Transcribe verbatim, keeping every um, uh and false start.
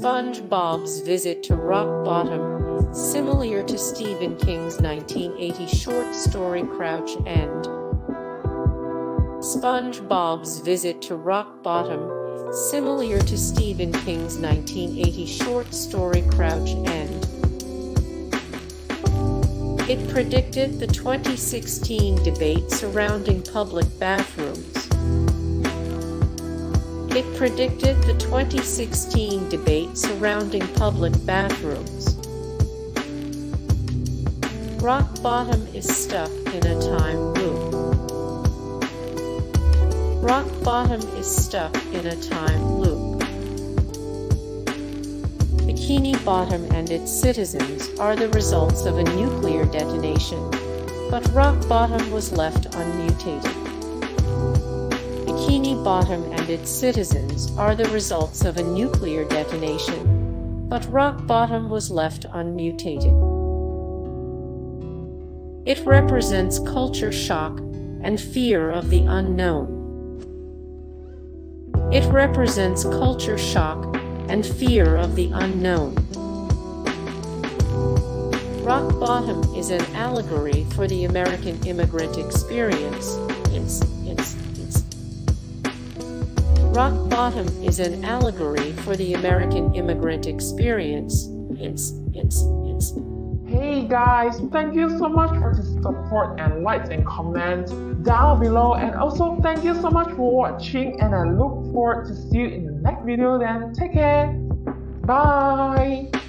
SpongeBob's visit to Rock Bottom, similar to Stephen King's nineteen eighty short story Crouch End. SpongeBob's visit to Rock Bottom, similar to Stephen King's nineteen eighty short story Crouch End. It predicted the twenty sixteen debate surrounding public bathrooms. It predicted the twenty sixteen debate surrounding public bathrooms. Rock Bottom is stuck in a time loop. Rock Bottom is stuck in a time loop. Bikini Bottom and its citizens are the results of a nuclear detonation, but Rock Bottom was left unmutated. Bikini Bottom and its citizens are the results of a nuclear detonation, but Rock Bottom was left unmutated. It represents culture shock and fear of the unknown. It represents culture shock and fear of the unknown. Rock Bottom is an allegory for the American immigrant experience. It's, it's, Rock Bottom is an allegory for the American immigrant experience. It's, it's, it's. Hey guys, thank you so much for the support and likes and comments down below. And also thank you so much for watching, and I look forward to see you in the next video then. Take care. Bye.